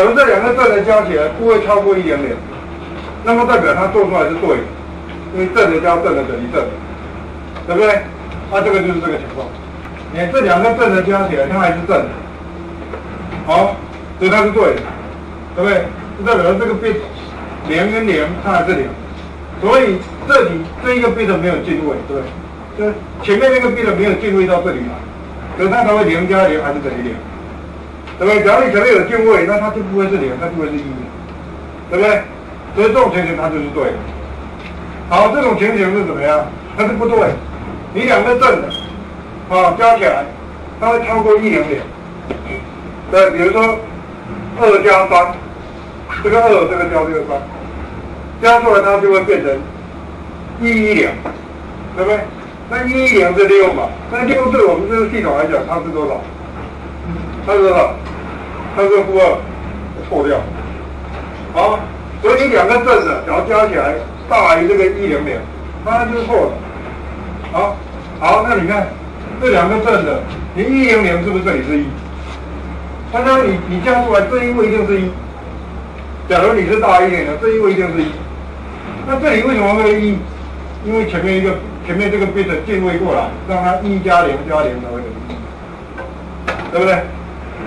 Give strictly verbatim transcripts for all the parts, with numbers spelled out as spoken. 我们这两个正的加起来不会超过一点点，那么代表它做出来是对的，因为正的加正的等于正的，对不对？那、啊、这个就是这个情况。你看这两个正的加起来，它还是正的，好，所以它是对的，对不对？就代表这个 bit 零跟零，它还是零，所以这里这一个 bit 没有进位，对不对？就前面那个 bit 没有进位到这里来，所以它才会零加零还是等于零。 对不对？只要你前面有进位，那它就不会是零，它就会是一，对不对？所以这种情形它就是对的。好，这种情形是怎么样？它是不对。你两个正的，啊，加起来，它会超过一零零。对，比如说二加三，这个二，这个加这个三，加出来它就会变成一一零，对不对？那一一零是六嘛？那六对我们这个系统来讲，它是多少？ 它是多少？它是负二，扣掉。好，所以你两个正的，然后加起来大于这个一零零，它就是错的。好，好，那你看这两个正的，你一零零是不是这里是一？那那你你加出来这一位一定是一。假如你是大于一零零，这一位一定是一。那这里为什么会一？因为前面一个前面这个 bit 进位过来，让它一加零加零才会等于一，对不对？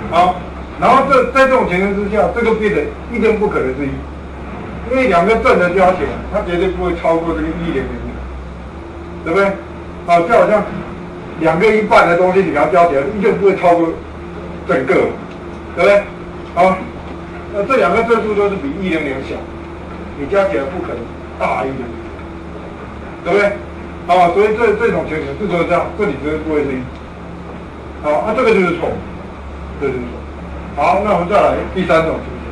好，然后这在这种情形之下，这个 bit 一定不可能是一，因为两个正的加起来，它绝对不会超过这个一零零零，对不对？好，就好像两个一半的东西，你把它加起来，一定不会超过整个，对不对？好，那这两个正数都是比一零零小，你加起来不可能大于一零零，对不对？好，所以这这种情形是就是这样，这里绝对不会是一。好，啊，这个就是错。 对对对，好，那我们再来第三种情形。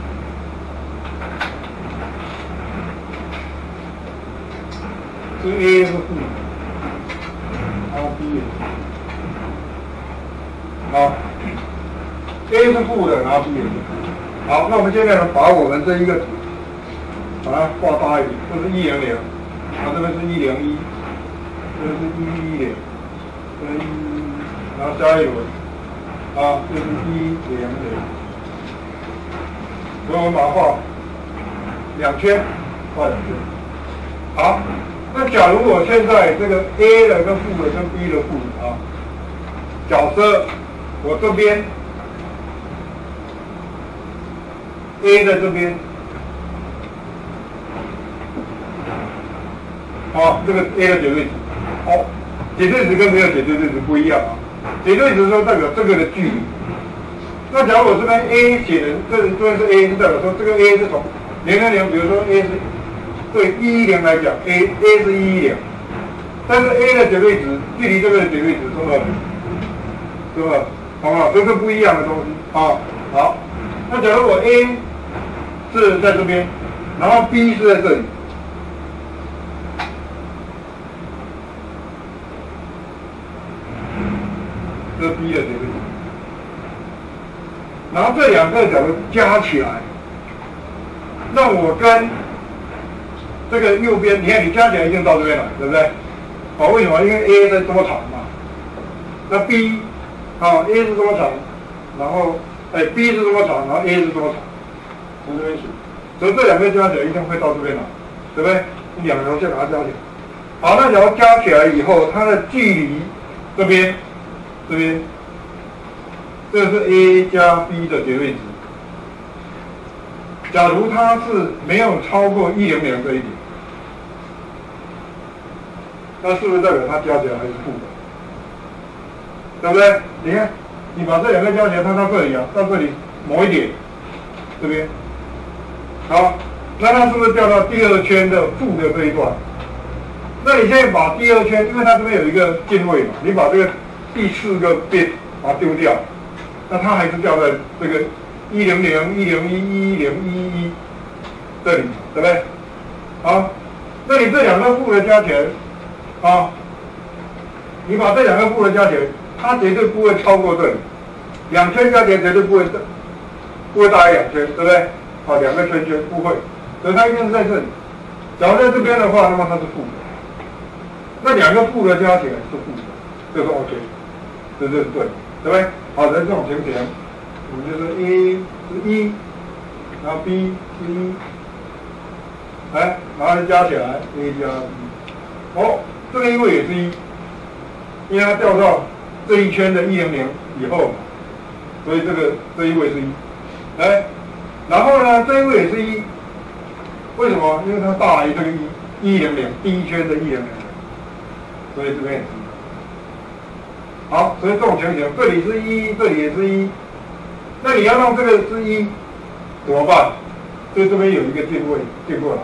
这 A 是负的 ，R B 也是。好 ，A 是负的 ，R B 也是。好，那我们现在呢，把我们这一个图，把它画大一点，这是一零零，然后这边是一零一，这边是一一零，这边一，然后下一轮。 啊，这是一零零，所以我们把它画两圈，画两圈。好，那假如我现在这个 A 的跟负的跟 B 的负的啊，假设我这边 A 的这边，好，这个 A 的绝对值，好，绝对值跟没有绝对值不一样啊。 绝对值说代表这个的距离。那假如我这边 A 写的，这这边是 A， 就代表说这个 A 是从零零零，比如说 A 是对一一零来讲 ，A A 是一一零，但是 A 的绝对值距离这个的绝对值是二，是吧？好不好？这是不一样的东西啊。好，那假如我 A 是在这边，然后 B 是在这里。 这 B 的绝对值，然后这两个假如加起来，让我跟这个右边，你看你加起来一定到这边来，对不对？好、哦，为什么？因为 A 是多长嘛，那 B 啊、哦、A 是多长，然后哎 B 是多长，然后 A 是多长，从这边数，所以这两个加起来一定会到这边来，对不对？你两条线把它加起来，好，那条加起来以后，它的距离这边。 这边，这是 A 加 B 的绝对值。假如它是没有超过一零零这一点，那是不是代表它加起来还是负的？对不对？你看，你把这两个加起来，它到这里啊，到这里某一点，这边，好，那它是不是掉到第二圈的负的这一段？那你现在把第二圈，因为它这边有一个进位嘛，你把这个。 第四个 bit 把它丢掉，那它还是掉在这个一零零一零一一零一一这里，对不对？好，那你这两个负的加起来，啊，你把这两个负的加起来，它绝对不会超过这里，两圈加起来绝对不会不会大于两圈，对不对？好，两个圈圈不会，所以它一定是在这里。假如在这边的话，那么它是负的，那两个负的加起来是负的，这是 OK。 对对对，对不对？好的，这种情形，我们就是 A 是一，然后 b 一，哎，然后加起来 a 加 b， 哦，这个因为也是一，因为它掉到这一圈的一零零以后，所以这个这一位是一，哎，然后呢这一位也是一，为什么？因为它大于这个一一零零第一圈的一零零，所以这边也是一。 好，所以这种情形，这里是一，这里也是一，那你要让这个是一，怎么办？所以这边有一个进位进过来，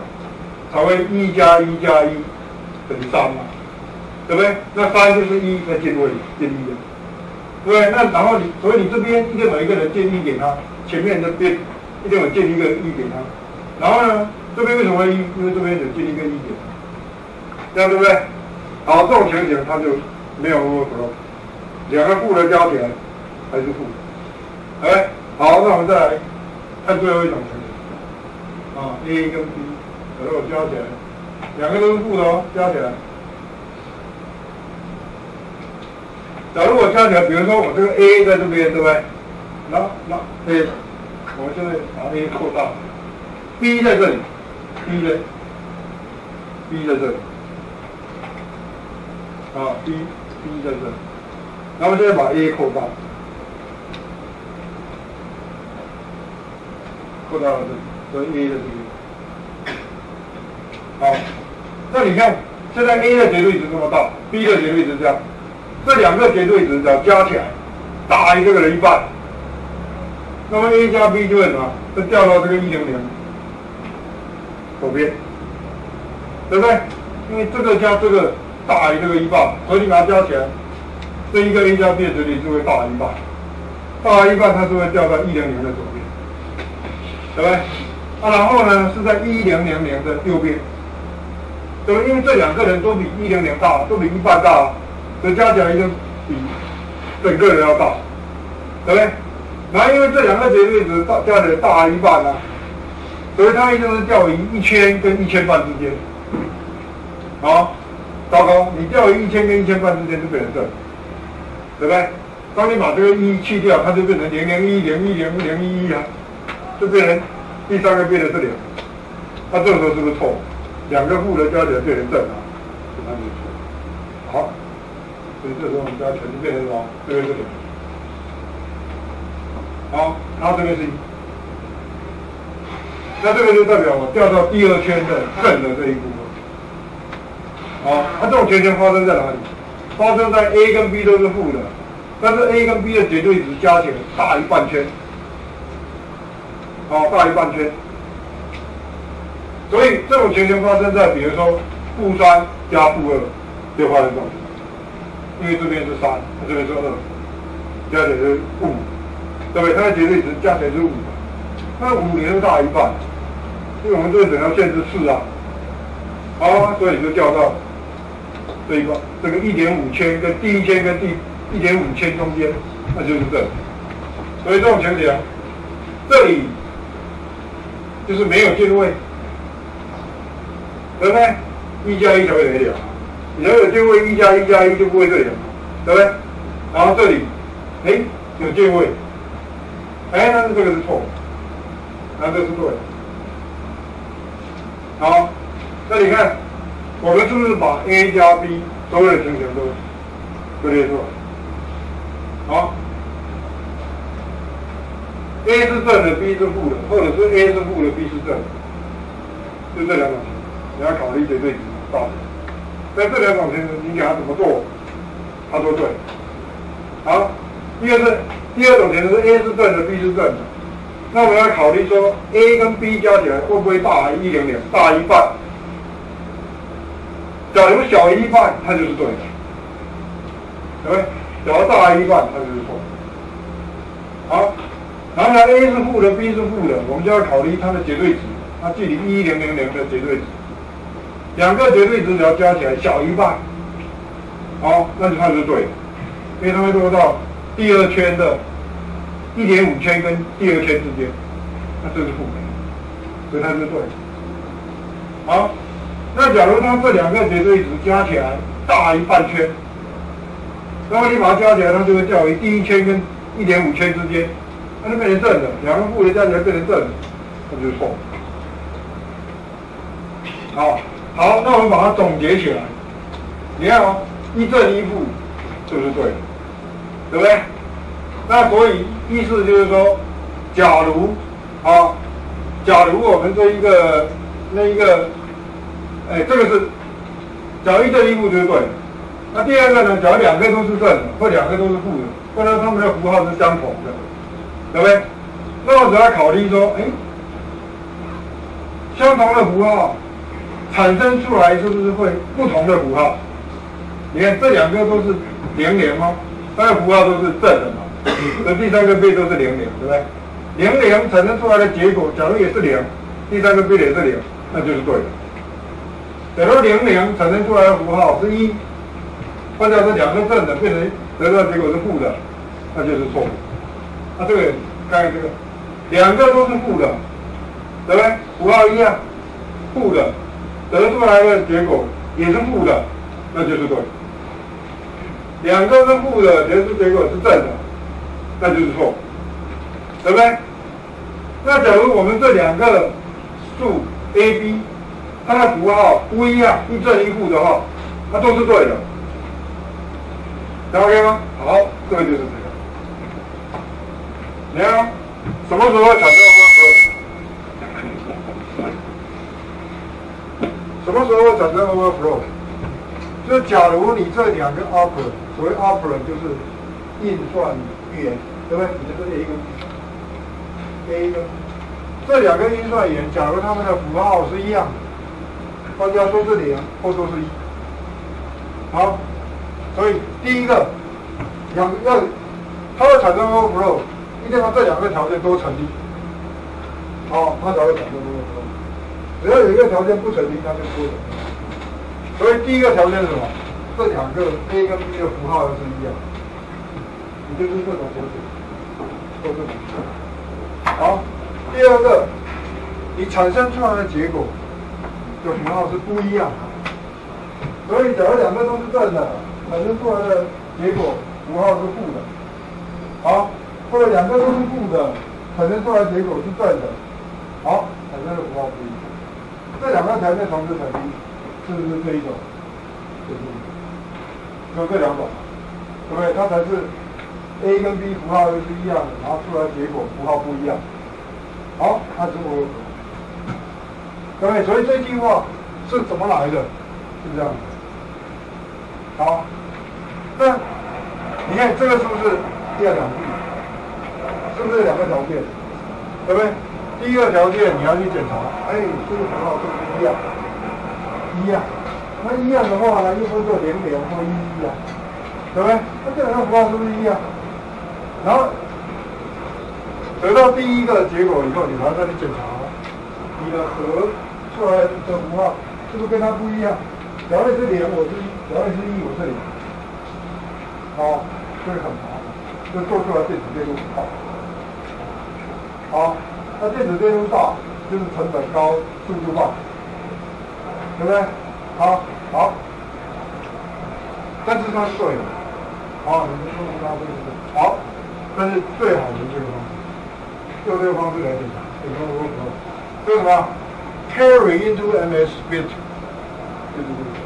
才会一加一加一等于三嘛，对不对？那三就是一在进位进一的，对不对？那然后你，所以你这边一定有一个人进一给他，前面的边一定有进一个一给他，然后呢，这边为什么一？因为这边有进一个一给他，这样对不对？好，这种情形他就没有 overflow。 两个负的加起来还是负，哎，好，那我们再来看最后一种情形，啊 ，a 跟 b， 然后加起来，两个都是负的哦，加起来。假如我加起来，比如说我这个 a 在这边，对不对？那那 a， 我们现在把 a 扩大 ，b 在这里 ，b 在 ，b 在这里，啊 ，b b 在这里。 然后现在把 a 扩大，扩大到这里，所以 a 在这里。好，那你看，现在 a 的绝对值这么大 ，b 的绝对值这样，这两个绝对值只要加起来大于这个的一半，那么 a 加 b 就会什么？就掉到这个一零零左边，对不对？因为这个加这个大于这个一半，所以你把它加起来。 这一个 a 加 b 的值率就会大一半，大一半它就会掉到一零零的左边，对不对？啊，然后呢是在一零零零的右边，对不对？因为这两个人都比一零零大，都比一半大，所以加起来一定比整个人要大，对不对？然后因为这两个绝对值大加起来大一半啊，所以它一定是掉于一千跟一千半之间。好，糟糕，你掉于一千跟一千半之间就变成这。 对不对？当你把这个一去掉，它就变成零零一零一零零一一啊，就变成第三个变成这里了。那、啊、这个时候是不是错？两个负的加起来变成正啊，就那就错。好，所以这时候我们加全就变成什么？这边是零。好，然后这边是一。那这个就代表我掉到第二圈的正的这一部分。好，那、啊、这种情形发生在哪里？ 发生在 a 跟 b 都是负的，但是 a 跟 b 的绝对值加起来大于半圈，好、哦，大于半圈。所以这种情形发生在比如说负三加负二就发生这种，因为这边是三，这边是二，加起来是五，对不对？它的绝对值加起来是五，那五也是大于半，所以我们这个等号限制四啊，好、哦，所以就掉到。 这一个这个一点五圈跟第一圈跟第一点五圈中间，那就是这。所以这种情形，这里就是没有进位，对不对？一加一才会等于两，你要有进位，一加一加一就不会对了，对不对？然后这里，哎，有进位，哎，那这个是错，那这是对的。好，那你看。 我们是不是把 a 加 b 所有的情形都都列出来？好 ，a 是正的 ，b 是负的，或者是 a 是负的 ，b 是正的，就这两种情形，你要考虑绝对值大小。在这两种情形，你给它怎么做，它都对。好，第二是第二种情形是 a 是正的 ，b 是正的，那我们要考虑说 a 跟 b 加起来会不会大于一零零，大于一半？ 假如小于一半，它就是对的，对不对？假如大于一半，它就是错的。好，然后呢 ，a 是负的 ，b 是负的，我们就要考虑它的绝对值，它距离一零零零的绝对值，两个绝对值只要加起来小于一半，好，那就它就是对的，因为它会落到第二圈的一点五圈跟第二圈之间，那这是负的，所以它就是对的。好。 那假如它这两个绝对值加起来大于半圈，那么你把它加起来，它就会掉于第一圈跟一点五圈之间，那就变成正的，两个负的加起来变成正的，那就是错。好，好，那我们把它总结起来。你看哦，一正一负就是对的，对不对？那所以意思就是说，假如啊，假如我们这一个那一个，哎，这个是假如一正一负就是对的。那第二个呢，假如两个都是正的，或两个都是负的，或者它们的符号是相同的，对不对？那我只要考虑说，哎，相同的符号产生出来是不是会不同的符号？你看这两个都是零零哦，它的符号都是正的嘛，所以第三个 b 都是零零，对不对？零零产生出来的结果，假如也是零，第三个 b 也是零，那就是对的。假如零零产生出来的符号是一。换掉这两个正的变成得到结果是负的，那就是错误。那、啊、这个看看这个，两个都是负的，对不对？符号一样，负的，得出来的结果也是负的，那就是对。两个是负的，得出结果是正的，那就是错，对不对？那假如我们这两个数 a、b， 它的符号不一样，一正一负的话，它都是对的。OK 吗？好，这个就是这个。你看，什么时候产生overflow？ 什么时候产生 overflow？ 就假如你这两个 operand， 所谓 operand 就是运算元，对不对？你就是 A 跟 A 跟这两个运算元，假如它们的符号是一样的，大家说是零，或说是一，好。所以第一个，两要它会产生 overflow， 一定要这两个条件都成立，哦，它才会产生 overflow。只要有一个条件不成立，它就不会成立。所以第一个条件是什么？这两个 a 跟 b 的符号要是一样，你就是这种结果，都是这种。好，第二个，你产生出来的结果的符号是不一样的，所以假如两个都是正的。产生出来的结果符号是负的，好，或者两个都是负的，产生出来的结果是正的，好，产生的符号不一样，这两个条件同时成立，是不是这一种？就是，就这两种，对不对？它才是 a 跟 b 符号又是一样的，然后出来的结果符号不一样，好，它是我，对不对？所以这句话是怎么来的？是这样的，好。那你看这个是不是第二条件？是不是两个条件？对不对？第一个条件你要去检查，哎，这个符号是不是一样？一样，那一样的话呢，又不是零零或一一啊，对不对？那这两个符号是不是一样？然后得到第一个结果以后，你才再去检查，你的和出来的符号是不是跟它不一样？假如是零，我是一；假如是一，我是零。好，这是很麻烦，就做出来电子电路大。好，那电子电路大就是成本高，速度慢，对不对？好，好，但是它是对的。好，你们说出它对不对？好，但是最好的这个方式，用这个方式来检查，你说如何？为什么 ？Carry into M S bit， 就是这个。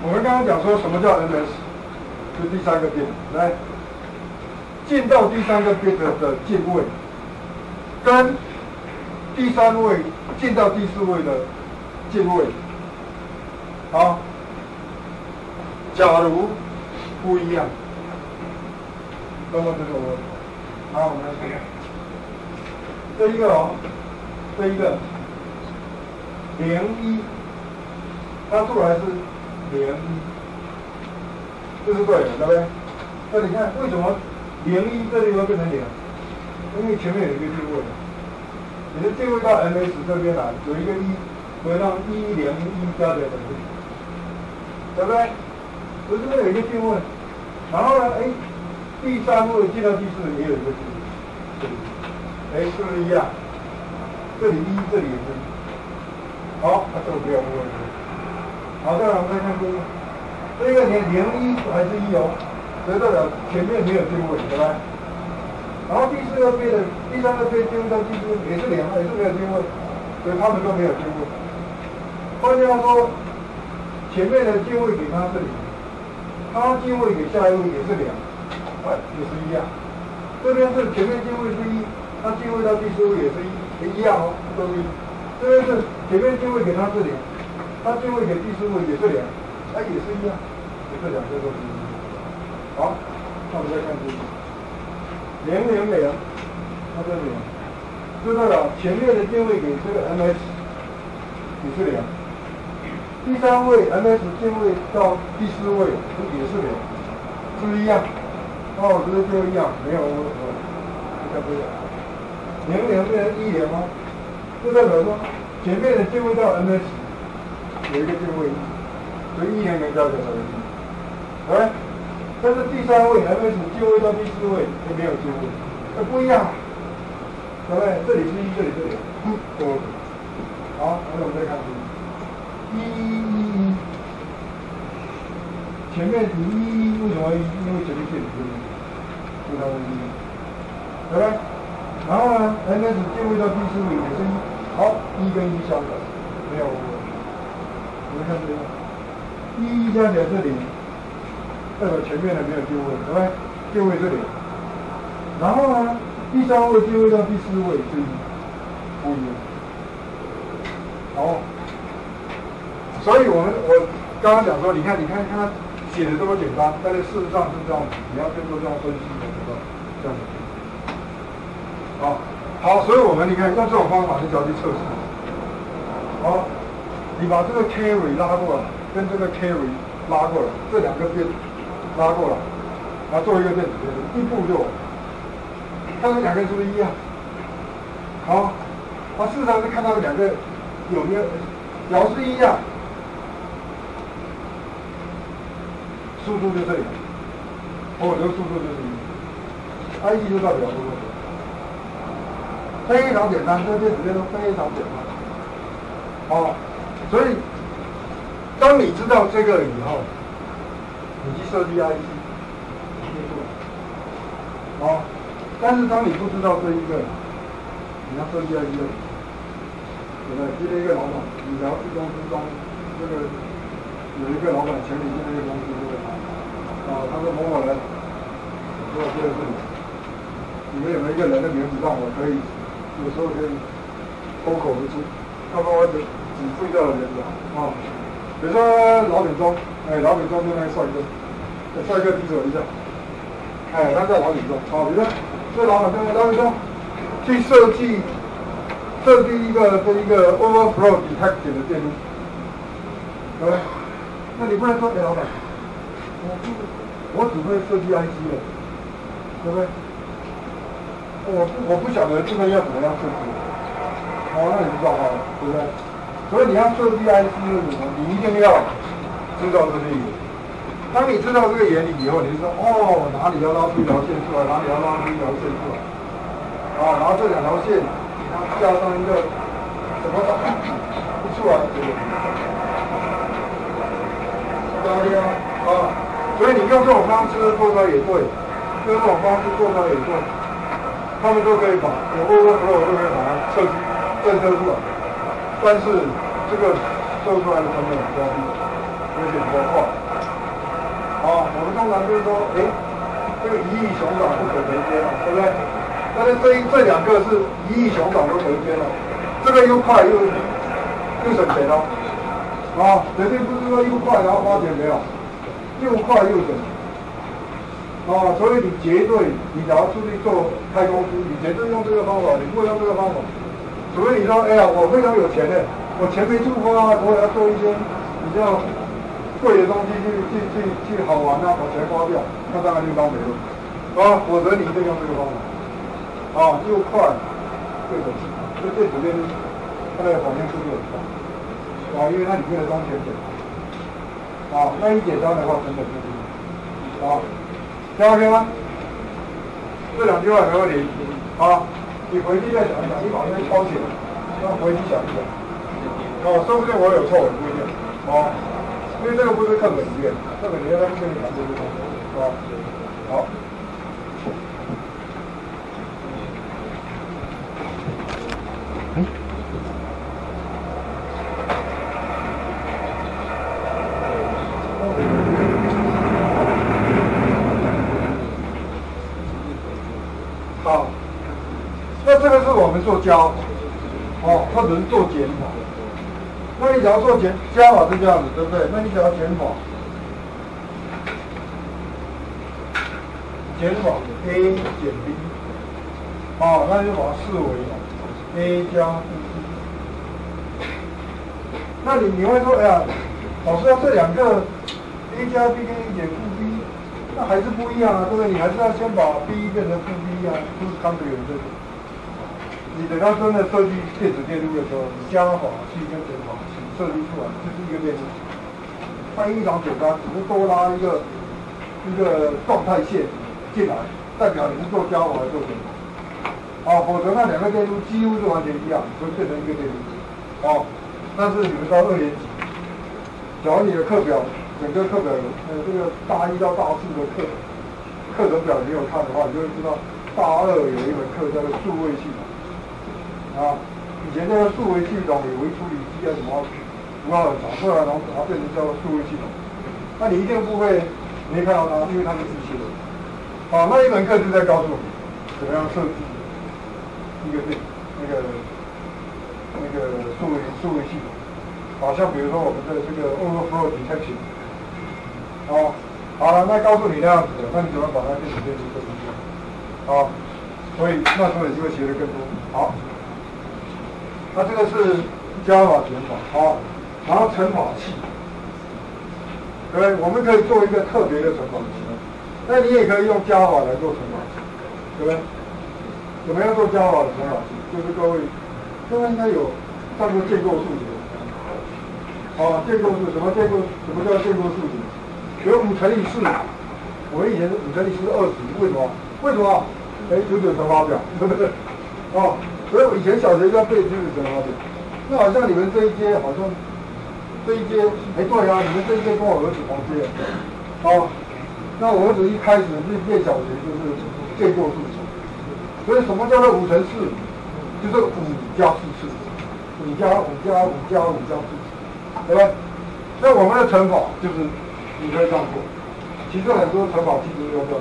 我们刚刚讲说什么叫 M S， 就第三个 bit， 来进到第三个 bit 的进位，跟第三位进到第四位的进位，好，假如不一样，那么这个我，然后我们来看，这一个哦，这一个零一，它出来是。零一，这是对的，对不对？那你看为什么零一这地方变成零？因为前面有一个进位，你的进位到 M S 这边来，有一个一，所以让一零一加起来等于零，对不对？所以这边有一个进位，然后呢，哎，第三位进到第四也有一个进位，哎，是不是一样？这里一，这里也是一，好，它都不要过去。好，再来我们看看这个，这个连零一还是一哦，所以代表前面没有丢尾，对吧？然后第四个杯的第三个杯丢到第四也是零，也是没有丢尾，所以他们都没有丢尾。换句话说，前面的进位给它是零，它进位给下一位也是零，哎，也是一样。这边是前面进位是一，它进位到第四位也是一。 一样哦，都是。这边是前面进位给它是零，它进位给第四位也是零，它也是一样，也是两个都是一。好，那我们再看这个零零零，它是零，知道了。前面的进位给这个 M S 也是零，第三位 M S 进位到第四位也是零，是不是一样？哦，这个就一样，没有我我看不见。 零零变成一零吗？就代表说前面的进位到 M S 有一个进位，所以一零零代表什么？哎，但是第三位 M S 进位到第四位就没有进位，那不一样，对不对？这里是一，这里是零，嗯，对。好，那我们再看一，一一一，前面一一为什么？因为前面是零，所以它是一，对不对？ 然后呢 ，M S 进位到第四位也是一，好，一跟一相等，没有误会。我们看这个，一一加起来是零，代表前面的没有进位，对不对？进位是零。然后呢，第三位进位到第四位是一，不一样。好，所以我们我刚刚讲说，你看，你看，看它写的这么简单，但是事实上是这样子，你要更多这样分析才知道，这样子。 好，好，所以我们你看用这种方法去找去测试。好，你把这个 carry 拉过来，跟这个 carry 拉过来，这两个变拉过来，然后做一个电子变数，一步就完。看这两个是不是一样？好，它事实上是看到两个有没有，表示一样，速度就这里，哦，这个速度就是一，它一就代表速度。 非常简单，这个电子变数非常简单，哦，所以当你知道这个以后，你去设计 I C， 哦，但是当你不知道这一个，你要设计 I C， 对不对？今天一个老板，你聊去公司中，这个有一个老板请你进这个公司，对不对？啊，他说某某人做这个事情，你们有没有一个人的名字让我可以？ 有时候可以脱口而出，要不然我只只注意到了人了啊。比如说老扁舟，哎，老扁舟就那个帅哥，帅哥提手一下，哎，他叫老扁舟啊。比如说这老板跟老扁舟去设计设计一个这一个 overflow detection 的电路，对不对？那你不能说给老板，我不，我只会设计 I C 的，对不对？ 我我不晓得这个要怎么样设计，哦，那你就造好了，对不对？所以你要设计 I C 是什么，你一定要知道这个原理。当你知道这个原理以后，你就说哦，哪里要拉出一条线出来，哪里要拉出一条线出来，啊、哦，然后这两条线它加上一个什么的，不出来，对不对？道理啊，啊、哦，所以你用这种方式做出来也对，用这种方式做出来也对。 他们都可以把有 overflow 都可以把它测出、侦测出来，但是这个测出来的成本比较低，而且比较快。啊，我们通常就是说，哎，这个一亿熊掌不可为奸了，对不对？但是这一这两个是一亿熊掌都为奸了，这个又快又又省钱了。啊，绝对不是说又快然后花钱没有，又快又省。 哦，所以你绝对，你只要出去做开公司，你绝对用这个方法，你不会用这个方法。除非你说，哎呀，我非常有钱的，我钱没处花，我也要做一些比较贵的东西去去去去好玩啊，把钱花掉，那当然就当没了。啊，否则你一定用这个方法。啊，又快，又省钱，所以这几天它的环境速度很快。啊，因为它里面的东西很简单。啊，那一简单的话，成本就低。啊。 这 OK 吗？这两句话没问题啊！你回去再想一想，你把那抄起来，那回去想一想。哦，说不定我有错，也不一定，哦，因为这个不是课本里面，课本里面他们跟你讲这个东西，哦，好。 做教，哦，或者是做减法。那你只要做减加法是这样子，对不对？那你只要减法，减法 a 减 b， 哦，那就把它视为 a 加 b。那你你会说，哎呀，老师啊，这两个 a 加 b 跟 a 减负 b， 那还是不一样啊，对不对？你还是要先把 b 变成负 b 啊，就是 congruent 这个。 你等到真的设计电子电路的时候，你加法去跟减法去设计出来，就是一个电路。翻译非常简单，只是多拉一个一个状态线进来，代表你是做加法还是做减法。啊，否则那两个电路几乎是完全一样，就变成一个电路。啊，但是你们到二年级，只要你的课表，整个课表呃这个大一到大四的课课程表你有看的话，你就会知道大二有一门课叫做数位系统。 啊，以前那个数位系统有微处理器啊什么，不要找出来，然后把它变成叫数位系统。那你一定不会没看到它，因为它是机器人。好，那一门课就在告诉你怎么样设计一个电那个那个数位数位系统。好像比如说我们的这个 overflow detection， 哦，好了，那告诉你那样子的，那你怎么把它变成电路设计？好，所以那时候你就会学的更多。好。 那、啊、这个是加法减法，好、哦，然后乘法器，对不对？我们可以做一个特别的乘法器，那你也可以用加法来做乘法器，对不对？怎么样做加法的乘法器？就是各位，各位应该有上过建构数学，啊、哦，建构数什么建构？什么叫建构数学？有五乘以四，我们以前是五乘以四是二十，为什么？为什么？哎，九九乘法表，对不对？哦。 所以我以前小学就要背这个乘法表，那好像你们这一届好像这一届，哎对呀、啊，你们这一届跟我儿子同届，哦，那我儿子一开始是念小学就是建构数学，所以什么叫做五乘四，就是五加四次，五加五加五加五加四次，对吧？那我们的乘法就是你可以这样做，其实很多乘法其实都这样，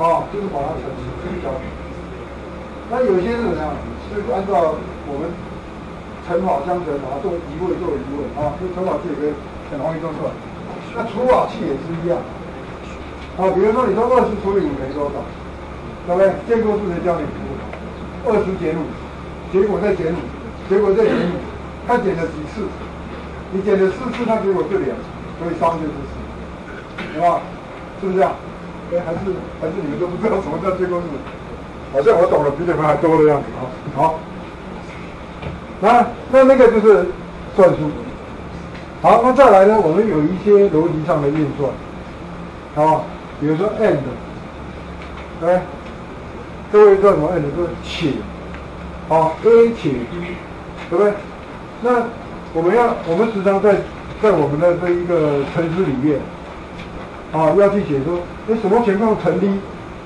啊、哦，就是把它乘四加五。 那有些是怎样？是按照我们乘法相乘，然后做移位做移位啊，所以乘法器也可以很容易做出来。那除法器也是一样啊，比如说你说二十除以五等于多少，对不对？建构数学教你除法，二十减五，结果再减五，结果再减五，看减了几次？你减了四次，那结果是两，所以三就是四，对吧？是不是这样？哎，还是还是你们都不知道什么叫建构数学。 好像我懂得比你们还多的样子啊！好，那那那个就是算术。好，那再来呢，我们有一些逻辑上的运算，好，比如说 and， 哎，各位知道什么 and 就是且，好 a 且 b， 对不对？那我们要，我们时常在在我们的这一个程式里面，啊，要去写说，哎，什么情况成立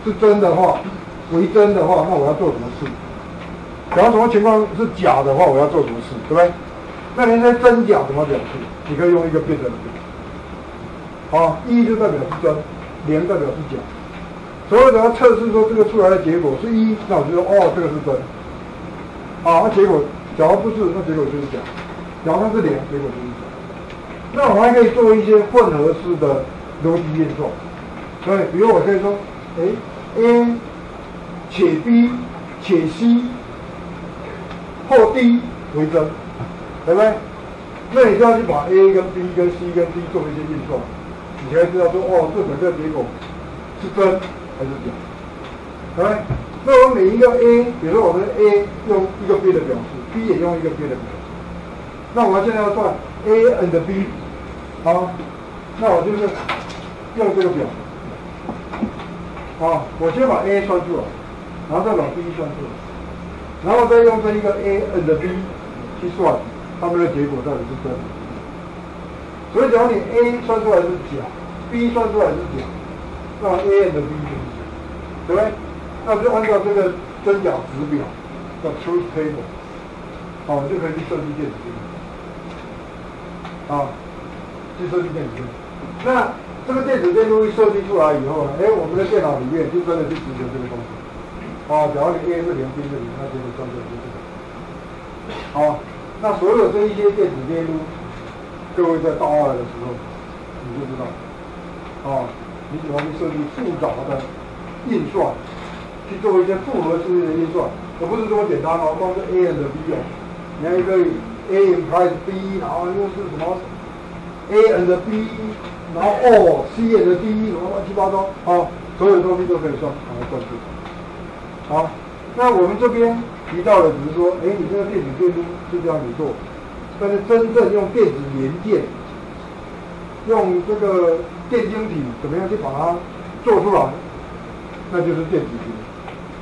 是真的话。 为真的话，那我要做什么事？然后什么情况是假的话，我要做什么事，对不对？那你在真假怎么表示？你可以用一个辩证法。好，一就代表是真，零代表是假。所以只要测试说这个出来的结果是一，那我就说哦，这个是真。啊，那结果假如不是，那结果就是假；假如它是零，结果就是假。那我还可以做一些混合式的逻辑运算。所以，比如我可以说，哎 ，A。 且 b 且 c 或 d 为真，对不对？那你就要去把 a 跟 b 跟 c 跟 d 做一些运算，你才知道说哦，这整个结果是真还是假，对不对？那我每一个 a， 比如说我们 a 用一个 b 的表示 ，b 也用一个 b 的表示，那我们现在要算 a and b， 好，那我就是用这个表，好，我先把 a 算出来。 然后再把 b 算出来，然后再用这一个 a and b 去算他们的结果到底是真的。所以只要你 A 算出来是假 ，B 算出来是假，那 A 的 B 就是假，对不对？那我们就按照这个真假值表叫 truth table， 好，我们就可以去设计电子竞争，啊，去设计电子竞争。那这个电子电路一设计出来以后呢，哎，我们的电脑里面就真的去执行这个东西。哦，假如你 A 是零 ，B 是零，那结果算出来就是这个。好，那所有这一些电子电路，各位在大二的时候你就知道，哦，你喜欢去设计复杂的运算，去做一些复合式的运算，而不是这么简单哦，光是 A 的 B 哦，你看一个 A implies B， 然后又是什么 A 的 B。然后 O、C 也是第一，然后乱七八糟，好，所有东西都可以算，把它算出来。好，那我们这边提到的只是说，哎，你这个电子电路是这样子做，但是真正用电子元件，用这个电晶体怎么样去把它做出来，那就是电子学，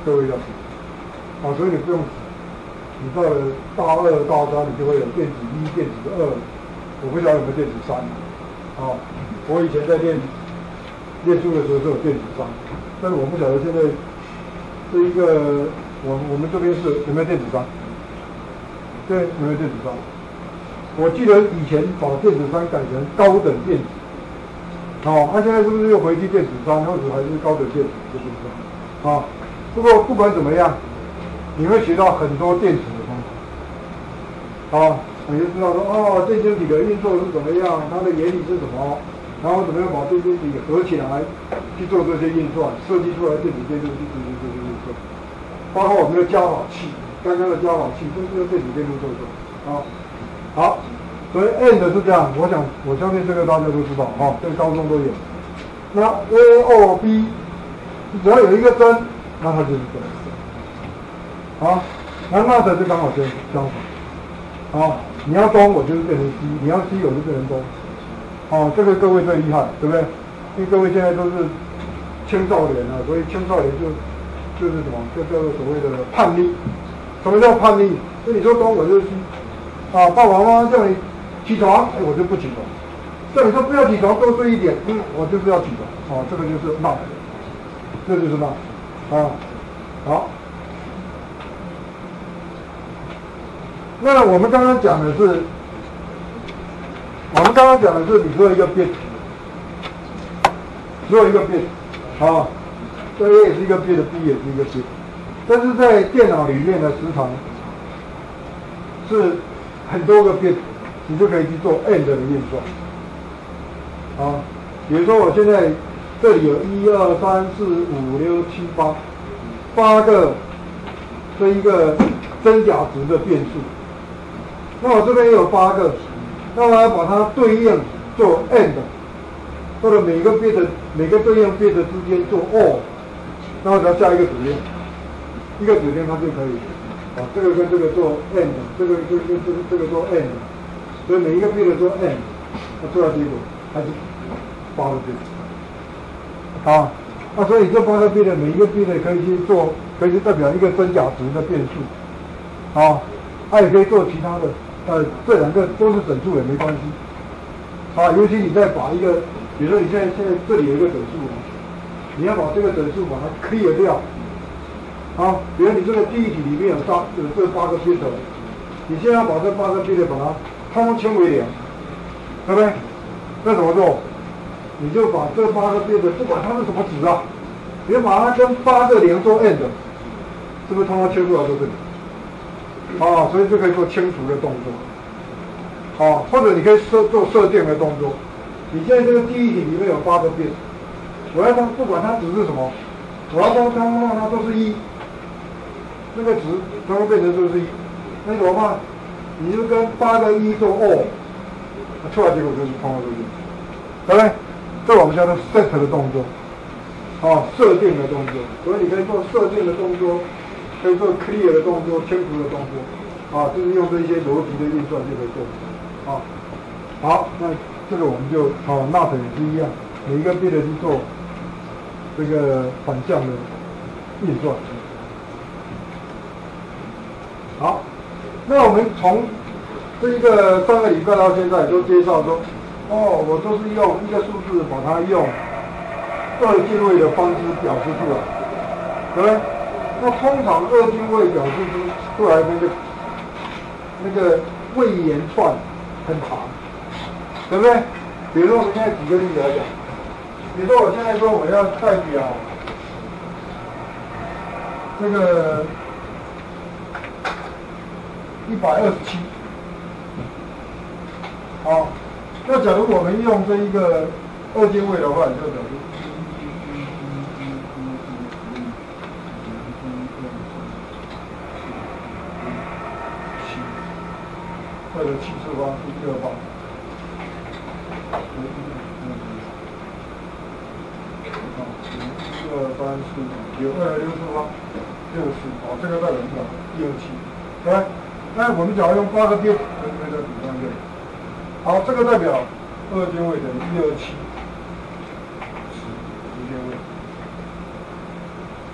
各位要记。好，所以你不用，你到了大二、大三，你就会有电子一、电子二，我不晓得有没有电子三。好。我以前在练练书的时候是有电子三，但是我不晓得现在这一个我我们这边是有没有电子三？对，有没有电子三？我记得以前把电子三改成高等电子，好、哦，那、啊、现在是不是又回去电子三，或者还是高等电子这边上？啊、哦，不过不管怎么样，你会学到很多电子的东西，好、哦，你就知道说哦，电晶体的运作是怎么样，它的原理是什么。然后怎么样把电晶体合起来去做这些运算，设计出来电子电路去进行这些运算，包括我们的加法器，刚刚的加法器都是用电子电路做的。啊，好，所以 and 是这样，我想我相信这个大家都知道啊，这个高中都有。那 A O B， 只要有一个真，那它就是真。啊，那那才是刚好相相反。啊，你要东我就是变成西，你要西我就变成东。哦，这个各位最厉害，对不对？因为各位现在都是青少年啊，所以青少年就就是什么，就叫做所谓的叛逆。什么叫叛逆？就你说东我就西，啊，爸爸妈妈叫你起床，哎，我就不起床；叫你说不要起床，多睡一点，嗯，我就是要起床。哦，这个就是闹，这就是闹，啊，好。那我们刚刚讲的是。我们刚刚讲的是你做一个变，只有一个变，啊，这 A 也是一个变的 ，B 也是一个变，但是在电脑里面的时常是很多个变，你就可以去做 and 的运算，啊，比如说我现在这里有一二三四五六七八八个这一个真假值的变数，那我这边也有八个。那我要把它对应做 and， 或者每个 bit 每个对应 bit 之间做 or， 那我只要下一个指令，一个指令它就可以，啊，这个跟这个做 and， 这个跟跟这个这个做 and， 所以每一个 bit 做 and， 那最后结果还是八个 bit， 啊，那所以这八个 bit 每一个 bit 可以去做，可以去代表一个真假值的变数，啊，它也可以做其他的。呃，这两个都是整数也没关系，啊，尤其你再把一个，比如说你现在现在这里有一个整数，你要把这个整数把它 clear 掉，啊，比如你这个第一题里面有八有这八个 bit， 你现在要把这八个 bit 把它通通清为零，对不对？那怎么做？你就把这八个 bit 不管它是什么值啊，你就把它跟八个零做 and， 是不是通通清出来都是零？啊、哦，所以就可以做清除的动作，啊、哦，或者你可以设做设定的动作。你现在这个记忆体里面有八个 bit， 我要让不管它值是什么，我要让它让它都是一，那个值它会变成就是一，那怎么办？你就跟八个一做 or， 出来结果就是通过这个，对不对？这我们叫做 set 的动作，啊、哦，设定的动作，所以你可以做设定的动作。可以做 clear 的动作、清除的动作，啊，就是用这些逻辑的运算就可以做，啊，好，那这个我们就哦，那也是一样，每一个 bit 去做这个反向的运算。好，那我们从这一个上个礼拜到现在都介绍说，哦，我都是用一个数字把它用二进位的方式表示出来，对不对？那通常二进位表示出来那个那个位延串很长，对不对？比如说我们现在举个例子来讲，比如说我现在说我要代表这个一百二十七。 好，那假如我们用这一个二进位的话，就等于七，或者七次方是第二方。一二三四五六，二六次方，六十。好，这个代表什么？六七。来，那我们只要用八个边，那就比上这里。 好，这个代表二进位等于一二七，十一进位。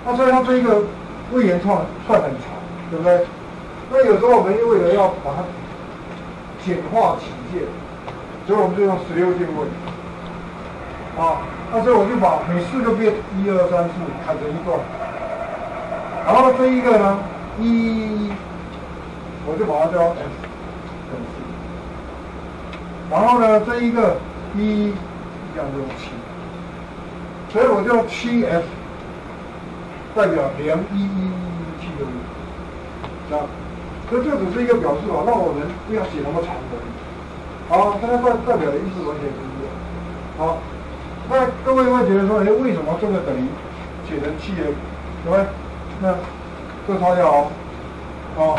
那所以它这一个位延串串很长，对不对？那有时候我们为了要把它简化起见，所以我们就用十六进位。啊，那所以我就把每四个边一二三四砍成一段，然后这一个呢，一，我就把它叫 S。 然后呢，这一个一一样用七，所以我就七 F 代表零一一一七的位，啊，所以这只是一个表示法，那我们不要写那么长的，好，它代代表的意思完全不一样。好，那各位会觉得说，哎，为什么这个等于写成七 F？ 对不对？那这抄下哦，哦。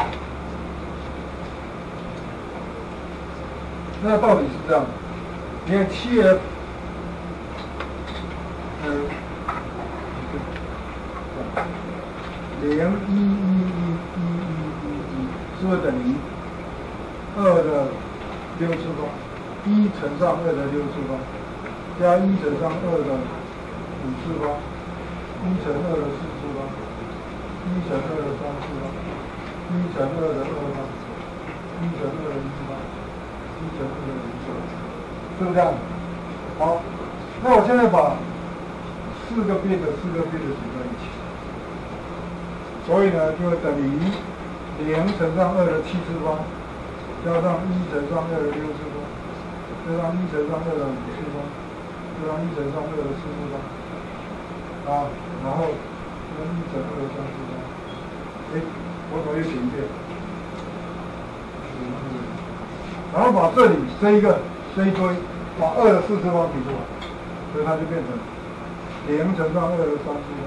那道理是这样的，你看 七 F， 嗯，零一一一一一一，是不是等于二的六次方？一乘上二的六次方，加一乘上二的五次方，一乘二的四次方，一乘二的三次方，一乘二的二方，一乘二的一方。 是不是这样的？好，那我现在把四个变的四个变的组在一起，所以呢，就等于零乘上二的七次方，加上一乘上二的六次方，加上一乘上二的五次方，加上一乘上二的四次方，啊，然后跟一乘二的三次方。哎，我怎么又写一遍？ 然后把这里这一个这一堆，把二的四次方提出来，所以它就变成零乘上二的三次方，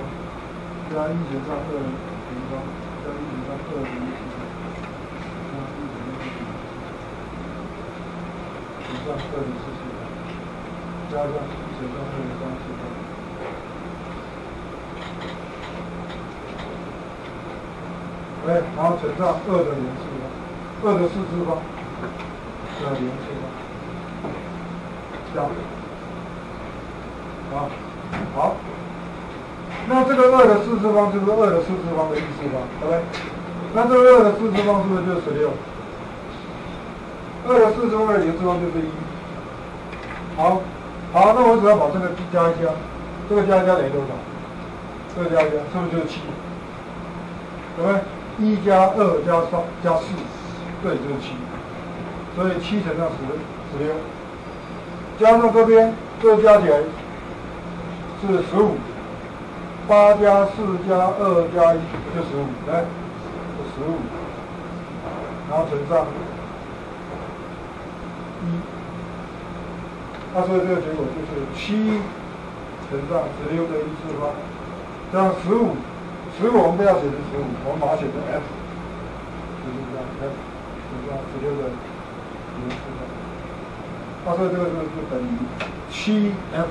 加一乘上二的平方，加一乘上二的一次方，加一乘上二的四次方，加上一乘上二的三次方。哎，然后乘上二的零次方，二的四次方。 这零次方，这样，啊，好，那这个二的四次方是不是二的四次方的一次方？对不对？那这个二的四次方是不是就是十六？二的四次方的零次方就是一。好，好，那我只要把这个加一加，这个加一加等于多少？这个加一加是不是就是七？对不对？一加二加三加四，这里就是七。 所以七乘上十，十六，加上这边，这加起来是十五，八加四加二加一就十五，来，十五，然后乘上一，那所以这个结果就是七乘上十六的一次方，这样十五，十五我们不要写成十五，我们把它写成 F， 就是这样 ，F 乘上十六的。 他说这个就是等于七 F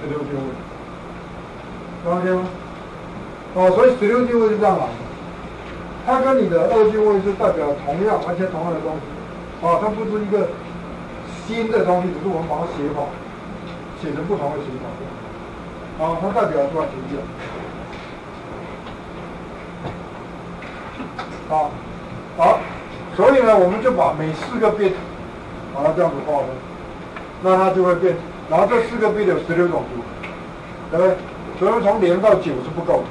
十六进位，了解吗？哦，所以十六进位是这样来的，它跟你的二进位是代表同样完全同样的东西，哦，它不是一个新的东西，只是我们把它写法写成不同的写法，哦，它代表出来不一样，好，好。所以呢，我们就把每四个 bit 把它这样子划分，那它就会变。然后这四个 bit 有十六种读法，对不对？所以从零到九是不够的，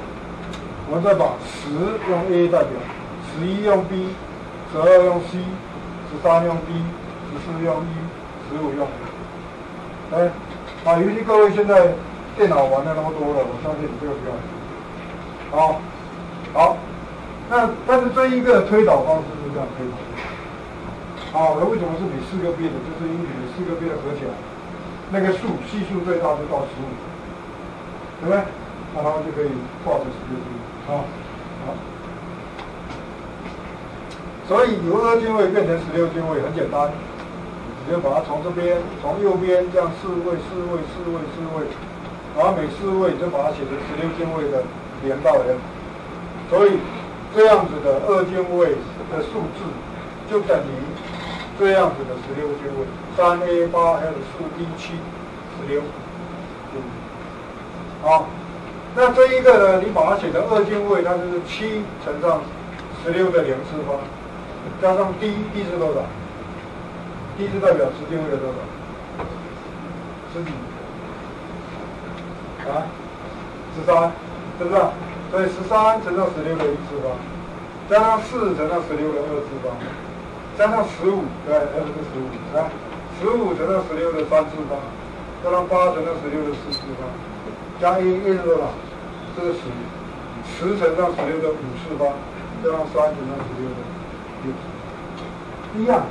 我们再把十用 A 代表，十一用 B， 十二用 C， 十三用 D， 十四用 E， 十五用 F。哎，啊，尤其各位现在电脑玩的那么多了，我相信你这个不要。好，好。 那但是这一个推导方式是这样推导的，好，那为什么是比四个 bit 的？就是因为你四个 bit 的合起来，那个数系数最大就到十五，对不对？那它就可以画成十六度，啊，好。所以由二进位变成十六进位很简单，你就把它从这边从右边这样四位四位四位四位，然后每四位你就把它写成十六进位的连到 n， 所以。 这样子的二进位的数字就等于这样子的十六进位，三 A 八 L 四 D 七十六，好，那这一个呢，你把它写成二进位，它就是七乘上十六的零次方，加上 D D 是多少 ？D 是代表十进位的多少？十几？啊？十三？是不是？ 所以十三乘上十六的一次方，加上四乘上十六的二次方，加上十五，对，还是十五，来，十五乘上十六的三次方，加上八乘上十六的四次方，加一，一是多少？这是十，十乘上十六的五次方，加上三乘上十六的六次方，一样，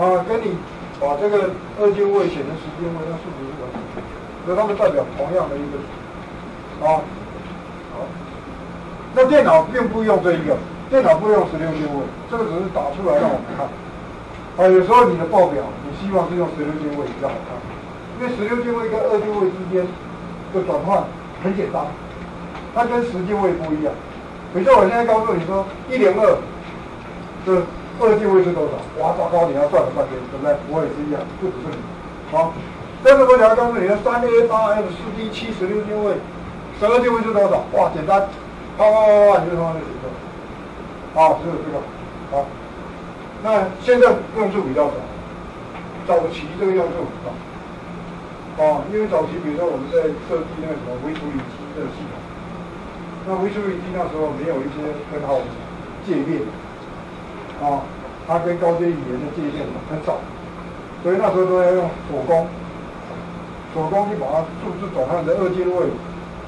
啊，跟你把这个二进位写成十进位，那数值是完全，所以它们代表同样的一个，啊。 那电脑并不用这一个，电脑不用十六进位，这个只是打出来让我们看。啊，有时候你的报表，你希望是用十六进位比较好看，因为十六进位跟二进位之间的转换很简单，它跟十进位不一样。比如说我现在告诉你说一零二，这二进位是多少？哇，糟糕，你要算了半天，对不对？我也是一样，不只是你。好，但是我想要告诉你的三 A 八 F 四 D 七十六进位，十二进位是多少？哇，简单。 好，好，好，你就从那里走。好，只有这个。好，那现在用处比较少。早期这个用处很大。哦，因为早期比如说我们在设计那个什么微处理机的系统，那微处理机那时候没有一些很好的界面，啊、哦，它跟高阶语言的界面很少，所以那时候都要用手工，手工去把它数字转换成二进位，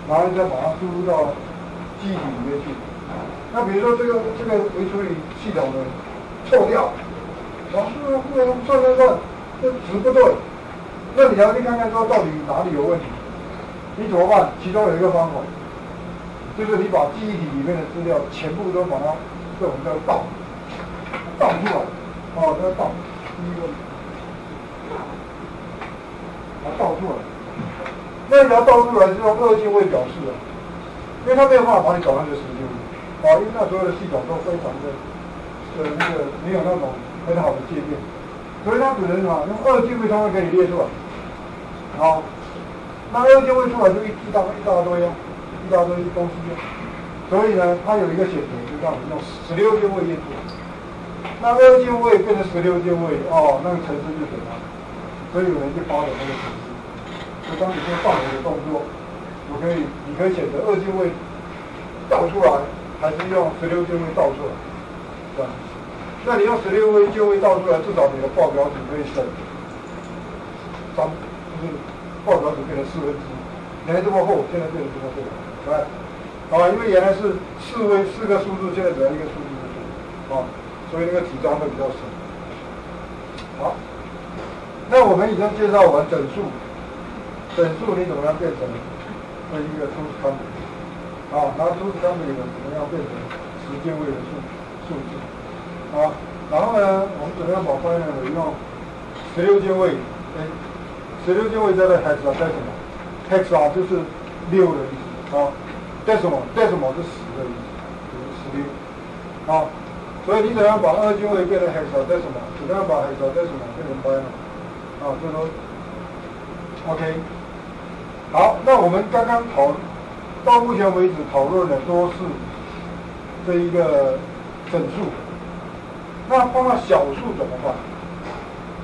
然后再把它输入到。 记忆里面去。那比如说这个这个微处理系统呢，错掉，老是不能算算算，这值不对。那你要去看看说到底哪里有问题，你怎么办？其中有一个方法，就是你把记忆体里面的资料全部都把它这种叫倒，倒出来，哦，这倒，第一个，把它倒出来。那你要倒出来之后，二进位表示了。 因为他没有办法把你转换成十进位，啊，因为那时候的系统都非常的，呃，那个没有那种很好的界面，所以他只能啊用二进位，他会给你列出来，好，那二进位出来就一一大一大堆呀、啊，一大堆东西、啊，所以呢，它有一个选择，就让你用十六进位列出来，那二进位变成十六进位，哦，那个程式就简单了，所以有人就发展那个程式，就当你做上面的动作。 我可以，你可以选择二进位倒出来，还是用十六进位倒出来，是吧？那你用十六进位倒出来，至少你的报表只可以省三，就是报表只变成四分之一，原来这么厚，现在变成这么厚，对吧？啊，因为原来是四位四个数字，现在只要一个数字就行，啊，所以那个体张会比较省。好，那我们已经介绍完整数，整数你怎么样变成？ 这一个初始单位，啊，然后初始单位呢，怎么样变成十进位的数数字，啊，然后呢，我们怎么样把方程式用十六进位，哎，十六进位叫做 hexadecimal，hexa 就是六的意思，啊 ，decimal decimal 是十的意思，十六，啊，所以你怎样把二进位变成 hexadecimal， 怎么样把 hexadecimal 变成 binary， 啊，这都 OK。 好，那我们刚刚讨到目前为止讨论的都是这一个整数，那放到小数怎么办？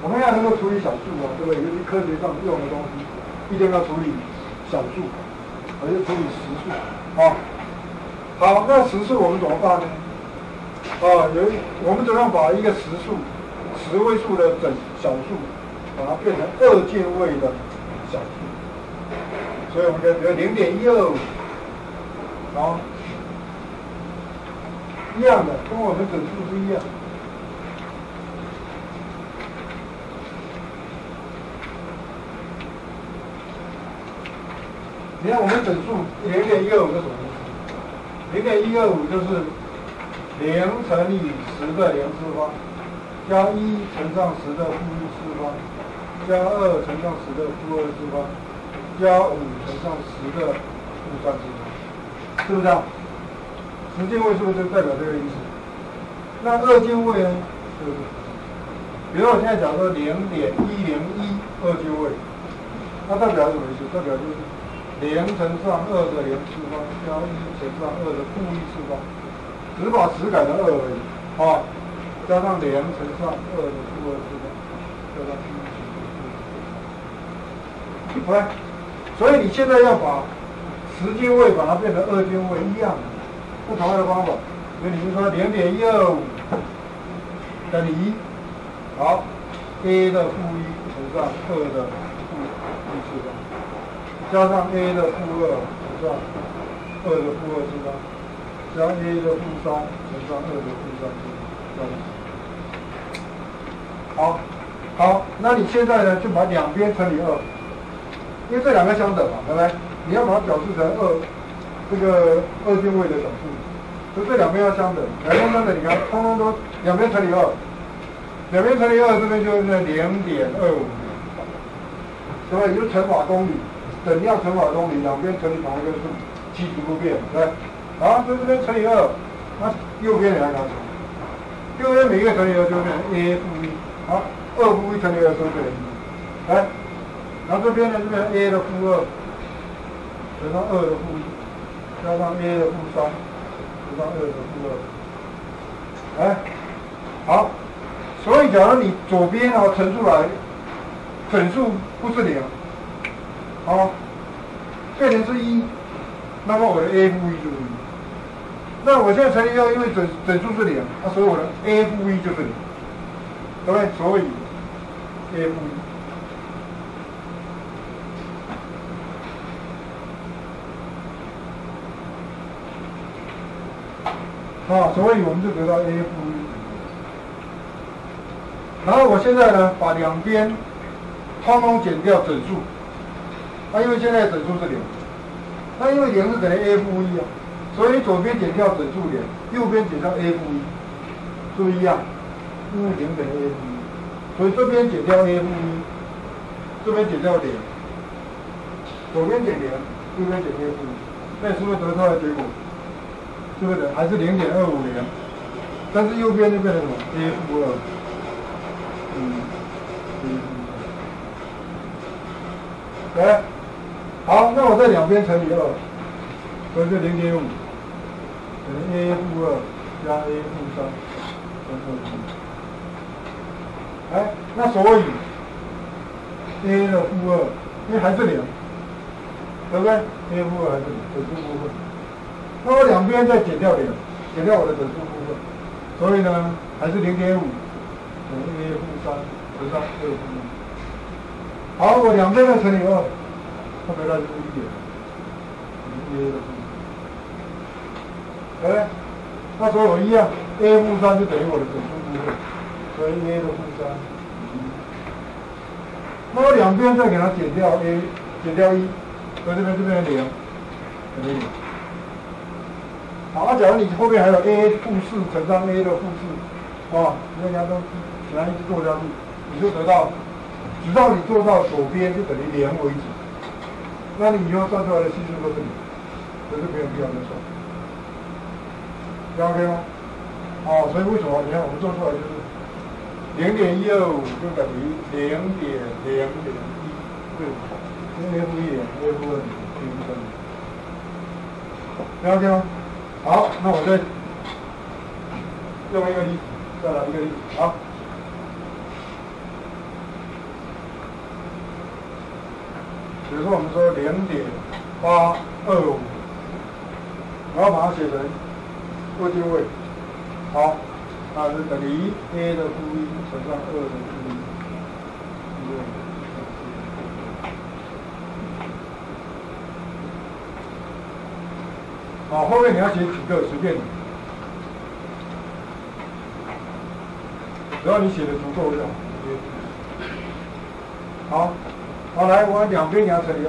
我们要能够处理小数啊，对不对？尤其科学上用的东西，一定要处理小数，而是处理实数啊。好，那实数我们怎么办呢？啊，有我们怎样把一个实数、十位数的整小数，把它变成二进位的小数？所以我们可以比如零点一二五，啊。 一样的，跟我们整数是一样。你看我们整数零点一二五是什么意思？零点一二五就是零乘以十的零次方，加一乘上十的负一次方，加二乘上十的负二次方，加五乘上十的负三次方，是不是啊？ 十进位是不是就代表这个意思？那二进位呢？是不是？比如我现在讲说零点一零一二进位，它代表什么意思？代表就是零乘上二的零次方加一乘上二的负一次方，只把十改成二而已啊，加上零乘上二的负二次方，加上一乘上二的负一次方。OK， 所以你现在要把十进位把它变成二进位一样的。 不同的方法，所以你就说 零点一二五 等于一，好 ，a 的负一乘上二的负一次方，加上 a 的负二乘上二的负二次方，加 a 的负三乘上二的负三次方，好，好，那你现在呢就把两边乘以二，因为这两个相等嘛，对不对？你要把它表示成二。 这个二进位的小数，所以这两边要相等，两边相等，你看，通通都两边乘以二，两边乘以二，这边就是零点二五，对吧？也就是乘法公理，等量乘法公理，两边乘以同一个数，其实不变，对。好，所以这边乘以二，那右边也要相同，右边每一个乘以二就变成 a 负一，好，二负一乘以二都等于一，来，然后这边呢就变成 a 的负二乘上二的负一。 加上 a 的负三除上二的负二，哎，好，所以假如你左边啊乘出来整数不是零，好，变成是一，那么我的 a 负一就是一。那我现在乘以二，因为整整数是零，那所以我的 a 负一就是零，对不对？所以 a 负一。 啊，所以我们就得到 a 负一。然后我现在呢，把两边通通减掉整数，那、啊、因为现在整数是零，那因为零是等于 a 负一啊，所以左边减掉整数零，右边减掉 a 负一，注意啊，因为零等于 a 负一，所以这边减掉 a 负一，这边减掉零，左边减零，右边减 a 负一，那是不是得出来的结果？ 对不对？还是 零点二五零， 但是右边就变成什么 ？a 负二，嗯，嗯，哎，好，那我在两边乘以二，所以就 零点五， 等于 a 负二加 a 负三，等于哎，那所以 a 的负二，因为还是零，对不对 ？a 负二还是零，整数部分。 那我两边再减掉零，减掉我的整数部分，所以呢还是 零点五 等于 a 负三乘上二负一。好，我两边再乘以二，它得到就是一点，等于 a 的负三。哎，那所以我一样 ，a 负三就等于我的整数部分，所以 a 的负三。那我两边再给它减掉 a， 减掉一，所以这边这边零，等于零。 好，假如你后面还有 a 负四乘上 a 的负四，啊，你看人家都只要一直做下去，你就得到，直到你做到左边就等于零为止，那你以后算出来的系数都是零，所以就没有必要再算，这样 OK 吗？哦，所以为什么你看我们做出来就是 零点一二五 就等于 零点零零一， 对，因为 a 负一零 ，a 负二零，这样 OK 吗？ 好，那我再用一个例子。再来一个一啊。比如说我们说零点八二五，然后把它写成未定位，好，它是等于 a 的负一乘上二的负一。 好，后面你要写几个随便你，只要你写的足够就好。好，好来，我两边给它乘以二，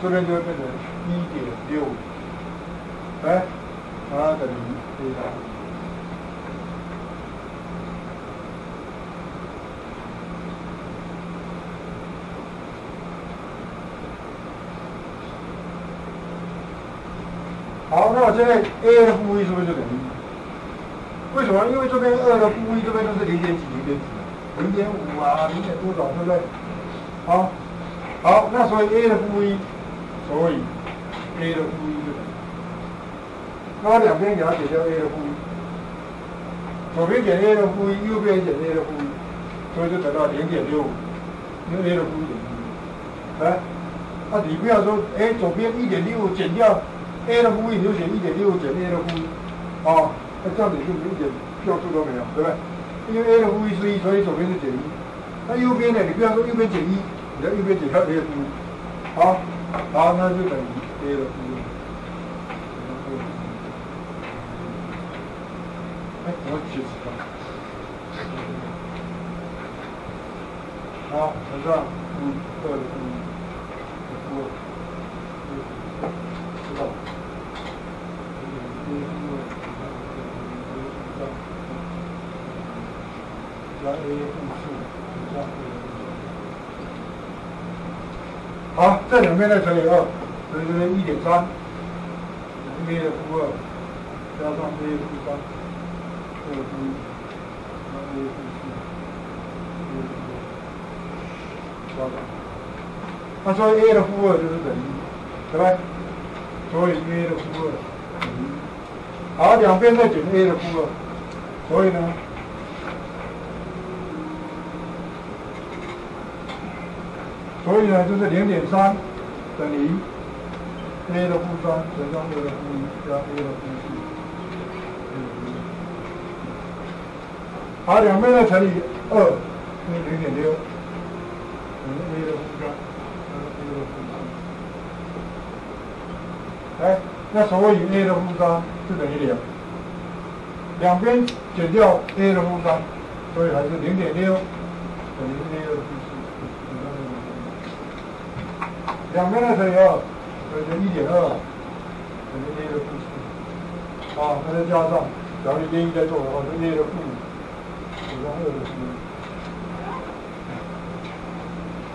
这边就会变成一点六五，哎，它等于对吧？好，那我现在 a 的负一是不是就等于一？为什么？因为这边二的负一，这边都是零点几、零点几、零点五啊，零点多少，对不对？好，好，那所以 a 的负一，所以 a 的负一就等于，那两边给它减掉 a 的负一，左边减 a 的负一，右边减 a 的负一，所以就得到零点六五，因为 a 的负一等于一。来，那你不要说，哎，左边一点六五减掉。 a 的负一你就写一点六减 a 的负一，啊，那这样子就一点票数都没有，对不对？因为 a 的负一是一，所以左边是减一。那右边呢？你不要说右边减一，你要右边减掉 a 的负一，好，好，那就等于 a 的负一。哎，我写错了。好，等一下，嗯，对，嗯，我。 好，这两边的乘以二，所以就是一点三 ，a 的负二加上 a 的负三，二负一，加 a 负四，加上，那所以 a 的负二就是等于一，对吧？所以 a 的负二等于一。好，两边再减 a 的负二，所以呢？ 所以呢，就是零点三等于 a 的负三乘上 a 的负一加 a 的负四。好，两边的乘以二，是零点六，等于 a 的负三加 a 的负四。哎，那所以 a 的负三就等于零，两边减掉 a 的负三，所以还是零点六等于 a 的负四。 两边的乘以二，所以就一点二，等于 a 的负四。啊，那再加上，假如你 a 一再做的话，就 a 的负五，除上二的负一。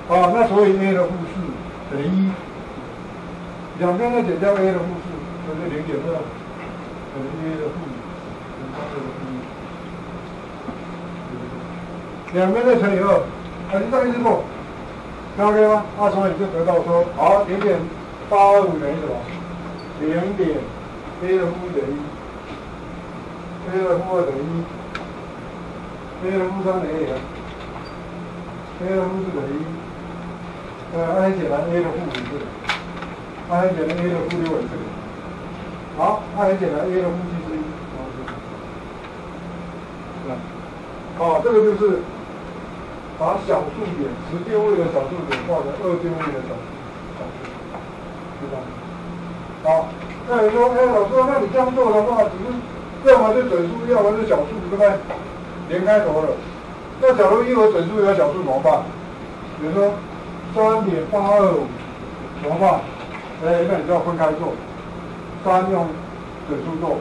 啊，那所以 a 的负四等于一，两边再减掉 a 的负四，所以零点二，等于 a 的负五，除上二的负一。两边再乘以二，啊，你这样一直做。 OK 吗？那、啊、所以你就得到说，好，零点八二五等于什么？零点 a 的负一等于一 ，a 的负二等于一 ，a 的负三等于零 ，a 的负四等于一。呃，按简单 ，a 的负五是零，按简单 ，a 的负六也是零。好，按简单 ，a 的负七是一。好，这个就是。 把小数点十定位的小数点化成二定位的小数点，对吧？好，那你说，哎，老师，那你这样做的话，你是要么是整数，要么是小数，对不对？连开头了。那假如一有整数有小数怎么办？比如说三点八二五怎么办？哎，那你就要分开做，三用整数做，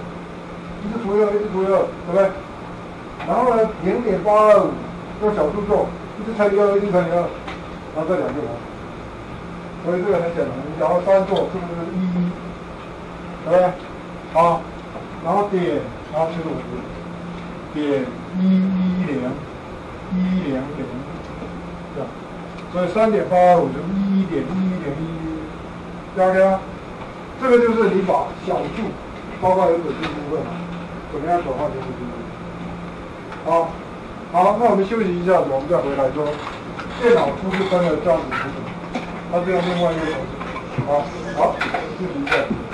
一是除以二，一是除以二，对不对？然后呢，零点八二五用小数做。 一直乘以二，一直乘以二，然后这两就完。所以这个很简单，你然后三做是不是一一，对不对？好，然后点，然后就是五十，点一一零，一零零，这样。所以三点八二五是一一点一一零一，对不对？这个就是你把小数，包括有整数部分，怎么样转化成整数？好，好，那我们休息一下，我们再回来说电脑出自分的教育图形，它这样另外一个图形。好，好，休息一下。